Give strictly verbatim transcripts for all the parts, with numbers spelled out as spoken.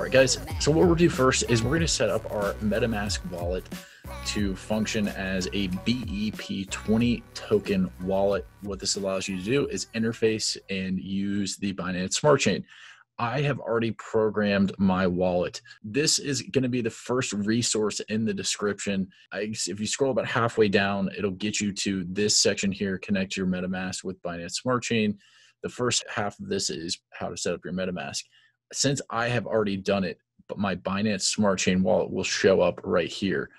All right, guys, so what we'll do first is we're going to set up our MetaMask wallet to function as a B E P twenty token wallet. What this allows you to do is interface and use the Binance Smart Chain. I have already programmed my wallet. This is going to be the first resource in the description. I, if you scroll about halfway down, it'll get you to this section here, connect your MetaMask with Binance Smart Chain. The first half of this is how to set up your MetaMask. Since I have already done it, but my Binance Smart Chain wallet will show up right here.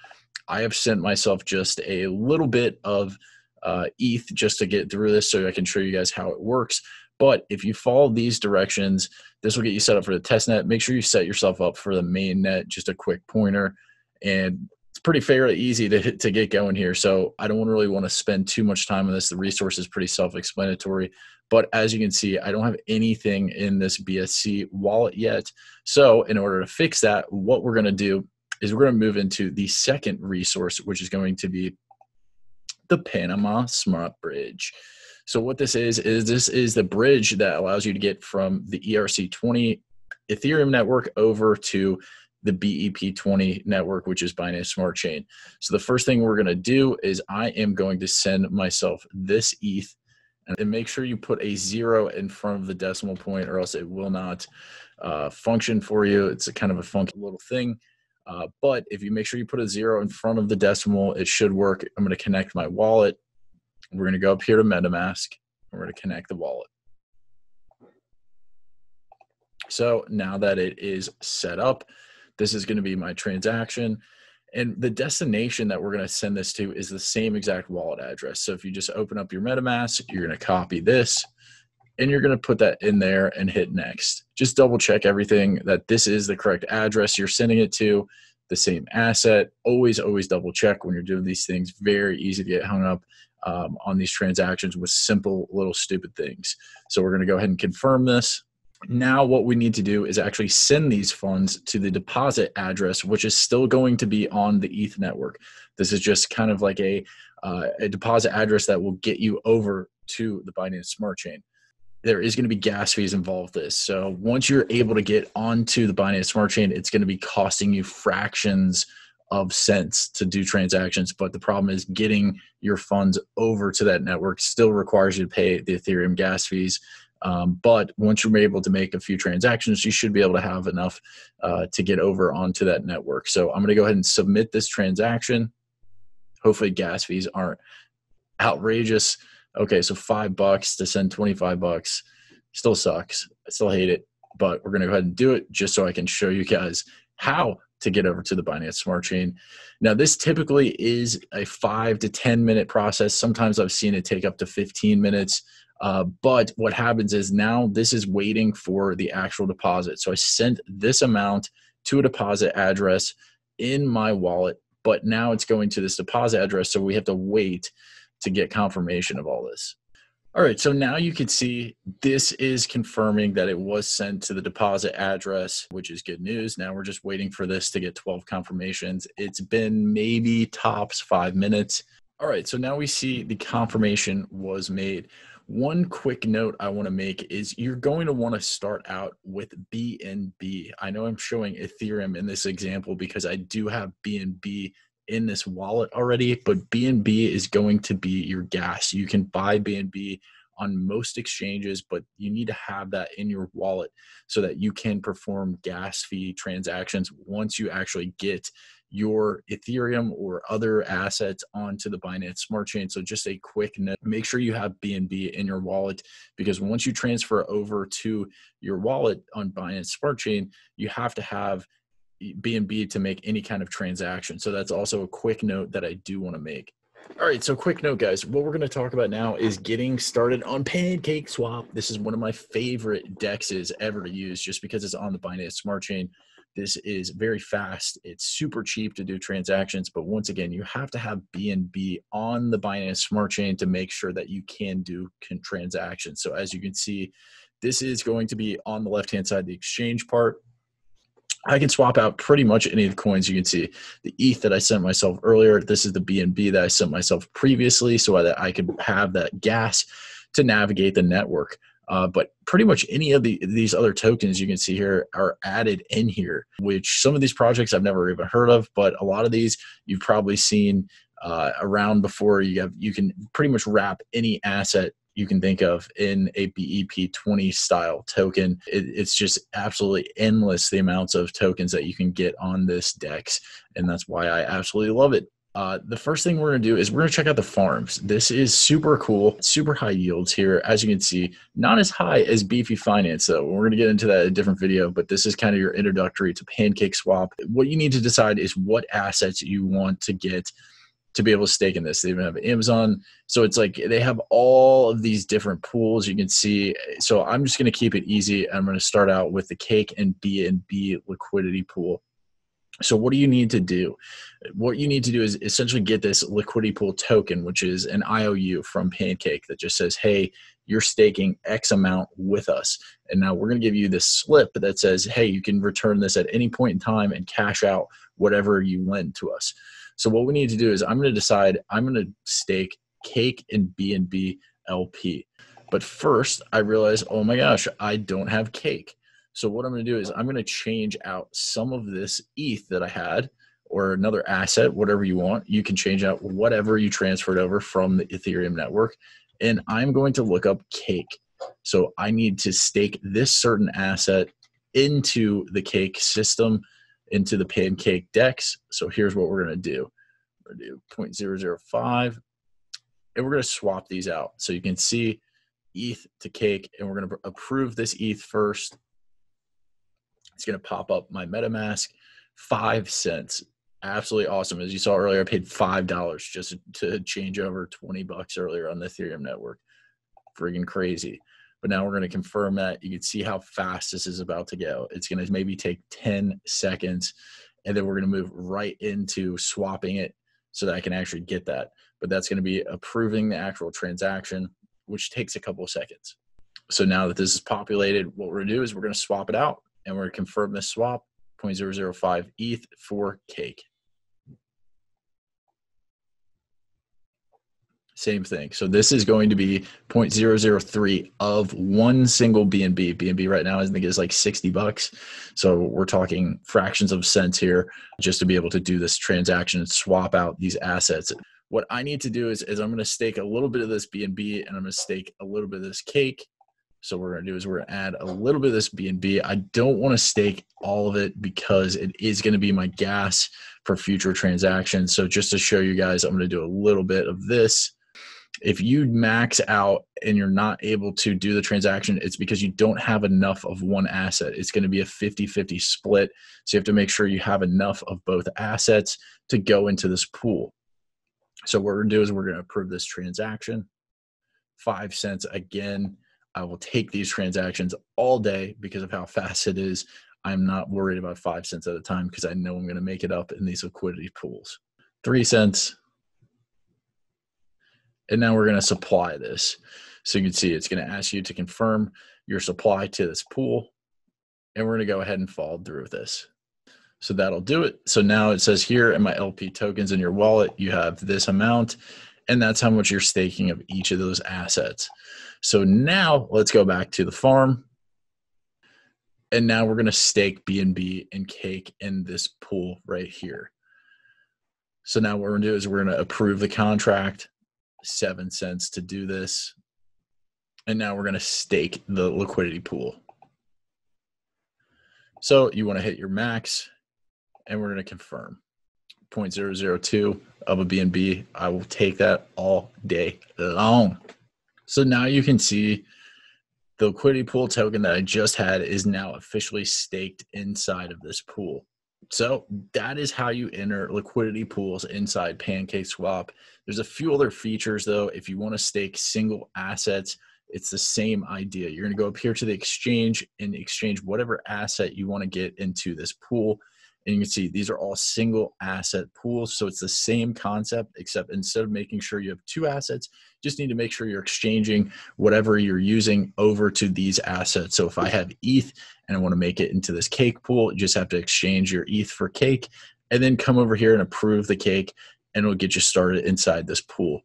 I have sent myself just a little bit of uh, E T H just to get through this so I can show you guys how it works. But if you follow these directions, this will get you set up for the testnet. Make sure you set yourself up for the main net, just a quick pointer. And it's pretty fairly easy to, to get going here. So I don't really want to spend too much time on this. The resource is pretty self-explanatory. But as you can see, I don't have anything in this B S C wallet yet. So in order to fix that, what we're going to do is we're going to move into the second resource, which is going to be the Panama Smart Bridge. So what this is, is this is the bridge that allows you to get from the E R C twenty Ethereum network over to the B E P twenty network, which is Binance Smart Chain. So the first thing we're going to do is I am going to send myself this E T H, and make sure you put a zero in front of the decimal point or else it will not uh, function for you. It's a kind of a funky little thing. Uh, but if you make sure you put a zero in front of the decimal, it should work. I'm going to connect my wallet. We're going to go up here to MetaMask, and we're going to connect the wallet. So now that it is set up, this is going to be my transaction. And the destination that we're going to send this to is the same exact wallet address. So if you just open up your MetaMask, you're going to copy this, and you're going to put that in there and hit next. Just double check everything that this is the correct address you're sending it to, the same asset. Always, always double check when you're doing these things. Very easy to get hung up Um, on these transactions with simple little stupid things. So we're going to go ahead and confirm this. Now what we need to do is actually send these funds to the deposit address, which is still going to be on the E T H network. This is just kind of like a, uh, a deposit address that will get you over to the Binance Smart Chain. There is going to be gas fees involved in this. So once you're able to get onto the Binance Smart Chain, it's going to be costing you fractions of cents to do transactions, but the problem is getting your funds over to that network still requires you to pay the Ethereum gas fees. Um, but once you're able to make a few transactions, you should be able to have enough uh, to get over onto that network. So I'm going to go ahead and submit this transaction. Hopefully gas fees aren't outrageous. Okay, so five bucks to send twenty-five bucks still sucks. I still hate it, but we're going to go ahead and do it just so I can show you guys how to get over to the Binance Smart Chain. Now, this typically is a five to ten minute process. Sometimes I've seen it take up to fifteen minutes. Uh, but what happens is now this is waiting for the actual deposit. So I sent this amount to a deposit address in my wallet, but now it's going to this deposit address. So we have to wait to get confirmation of all this. All right, so now you can see this is confirming that it was sent to the deposit address, which is good news. Now we're just waiting for this to get twelve confirmations. It's been maybe tops five minutes. All right, so now we see the confirmation was made. One quick note I want to make is you're going to want to start out with B N B. I know I'm showing Ethereum in this example because I do have B N B in this wallet already, but B N B is going to be your gas. You can buy B N B on most exchanges, but you need to have that in your wallet so that you can perform gas fee transactions once you actually get your Ethereum or other assets onto the Binance Smart Chain. So just a quick note, make sure you have B N B in your wallet, because once you transfer over to your wallet on Binance Smart Chain, you have to have B N B to make any kind of transaction. So that's also a quick note that I do want to make. All right, so quick note, guys. What we're going to talk about now is getting started on PancakeSwap. This is one of my favorite D E Xs ever to use just because it's on the Binance Smart Chain. This is very fast. It's super cheap to do transactions. But once again, you have to have B N B on the Binance Smart Chain to make sure that you can do transactions. So as you can see, this is going to be on the left-hand side, the exchange part. I can swap out pretty much any of the coins. You can see the E T H that I sent myself earlier. This is the B N B that I sent myself previously so that I could have that gas to navigate the network. Uh, but pretty much any of the, these other tokens you can see here are added in here, which some of these projects I've never even heard of, but a lot of these you've probably seen uh, around before. You have, you can pretty much wrap any asset you can think of in a B E P twenty style token. It, it's just absolutely endless the amounts of tokens that you can get on this DEX, and that's why I absolutely love it. Uh, the first thing we're going to do is we're going to check out the farms. This is super cool, super high yields here. As you can see, not as high as Beefy Finance though. We're going to get into that in a different video, but this is kind of your introductory to PancakeSwap. What you need to decide is what assets you want to get to be able to stake in this. They even have Amazon. So it's like they have all of these different pools you can see. So I'm just going to keep it easy. I'm going to start out with the CAKE and B N B liquidity pool. So what do you need to do? What you need to do is essentially get this liquidity pool token, which is an I O U from Pancake that just says, hey, you're staking X amount with us. And now we're going to give you this slip that says, hey, you can return this at any point in time and cash out whatever you lend to us. So what we need to do is I'm going to decide I'm going to stake CAKE and B N B L P. But first I realize, oh my gosh, I don't have CAKE. So what I'm going to do is I'm going to change out some of this E T H that I had, or another asset, whatever you want. You can change out whatever you transferred over from the Ethereum network. And I'm going to look up CAKE. So I need to stake this certain asset into the CAKE system, into the Pancake DEX. So here's what we're going to do. We're going to do zero point zero zero five, and we're going to swap these out. So you can see E T H to CAKE, and we're going to approve this E T H first. It's going to pop up my MetaMask, five cents. Absolutely awesome. As you saw earlier, I paid five dollars just to change over twenty bucks earlier on the Ethereum network. Friggin' crazy. But now we're going to confirm that. You can see how fast this is about to go. It's going to maybe take ten seconds, and then we're going to move right into swapping it so that I can actually get that. But that's going to be approving the actual transaction, which takes a couple of seconds. So now that this is populated, what we're going to do is we're going to swap it out. And we're going to confirm this swap, zero point zero zero five E T H for CAKE. Same thing. So this is going to be zero point zero zero three of one single B N B. B N B right now I think is like sixty bucks. So we're talking fractions of cents here just to be able to do this transaction and swap out these assets. What I need to do is, is I'm going to stake a little bit of this B N B, and I'm going to stake a little bit of this CAKE. So what we're going to do is we're going to add a little bit of this B N B. I don't want to stake all of it because it is going to be my gas for future transactions. So just to show you guys, I'm going to do a little bit of this. If you max out and you're not able to do the transaction, it's because you don't have enough of one asset. It's going to be a fifty fifty split. So you have to make sure you have enough of both assets to go into this pool. So what we're going to do is we're going to approve this transaction. Five cents again. I will take these transactions all day because of how fast it is. I'm not worried about five cents at a time because I know I'm going to make it up in these liquidity pools. Three cents. And now we're going to supply this. So you can see it's going to ask you to confirm your supply to this pool. And we're going to go ahead and follow through with this. So that'll do it. So now it says here in my L P tokens in your wallet, you have this amount. And that's how much you're staking of each of those assets. So now let's go back to the farm. And now we're going to stake B N B and CAKE in this pool right here. So now what we're going to do is we're going to approve the contract, seven cents to do this. And now we're going to stake the liquidity pool. So you want to hit your max, and we're going to confirm. zero point zero zero two of a B N B. I will take that all day long. So now you can see the liquidity pool token that I just had is now officially staked inside of this pool. So that is how you enter liquidity pools inside PancakeSwap. There's a few other features though. If you want to stake single assets, it's the same idea. You're going to go up here to the exchange and exchange whatever asset you want to get into this pool. And you can see these are all single asset pools. So it's the same concept, except instead of making sure you have two assets, you just need to make sure you're exchanging whatever you're using over to these assets. So if I have E T H and I want to make it into this CAKE pool, you just have to exchange your E T H for CAKE and then come over here and approve the CAKE, and it'll get you started inside this pool.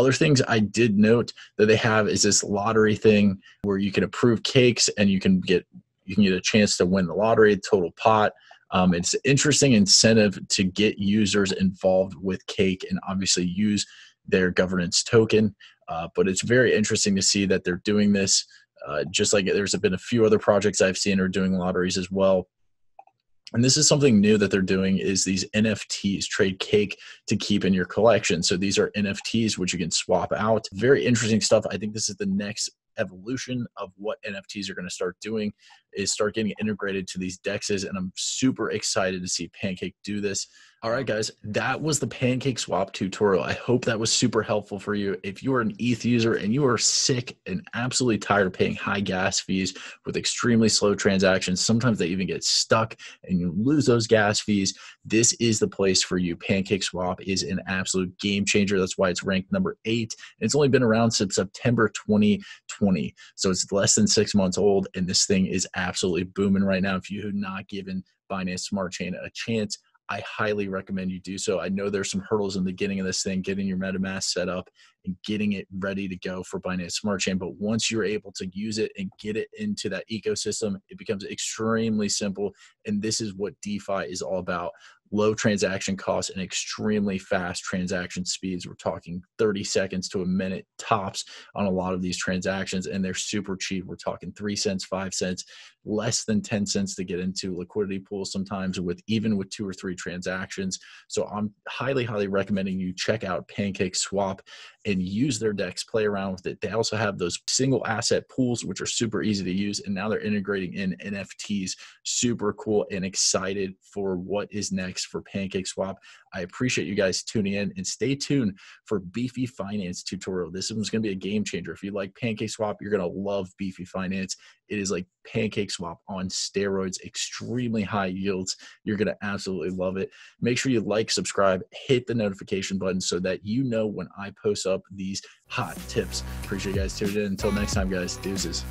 Other things I did note that they have is this lottery thing where you can approve cakes and you can get you can get a chance to win the lottery, total pot. Um, it's an interesting incentive to get users involved with CAKE and obviously use their governance token. Uh, but it's very interesting to see that they're doing this. Uh, just like there's been a few other projects I've seen are doing lotteries as well. And this is something new that they're doing is these N F Ts, trade CAKE to keep in your collection. So these are N F Ts, which you can swap out. Very interesting stuff. I think this is the next evolution of what N F Ts are going to start doing is start getting integrated to these DEXs. And I'm super excited to see Pancake do this. All right, guys, that was the PancakeSwap tutorial. I hope that was super helpful for you. If you are an E T H user and you are sick and absolutely tired of paying high gas fees with extremely slow transactions, sometimes they even get stuck and you lose those gas fees, this is the place for you. PancakeSwap is an absolute game changer. That's why it's ranked number eight. It's only been around since September twenty twenty. So it's less than six months old, and this thing is absolutely booming right now. If you have not given Binance Smart Chain a chance, I highly recommend you do so. I know there's some hurdles in the beginning of this thing, getting your MetaMask set up and getting it ready to go for Binance Smart Chain. But once you're able to use it and get it into that ecosystem, it becomes extremely simple. And this is what DeFi is all about. Low transaction costs and extremely fast transaction speeds. We're talking thirty seconds to a minute tops on a lot of these transactions, and they're super cheap. We're talking three cents, five cents, less than ten cents to get into liquidity pools sometimes with even with two or three transactions. So I'm highly, highly recommending you check out PancakeSwap and use their DEX, play around with it. They also have those single asset pools, which are super easy to use. And now they're integrating in N F Ts. Super cool and excited for what is next for PancakeSwap. I appreciate you guys tuning in and stay tuned for Beefy Finance tutorial. This one's going to be a game changer. If you like PancakeSwap, you're going to love Beefy Finance. It is like PancakeSwap on steroids, extremely high yields. You're going to absolutely love it. Make sure you like, subscribe, hit the notification button so that you know when I post up these hot tips. Appreciate you guys tuning in. Until next time, guys, deuces.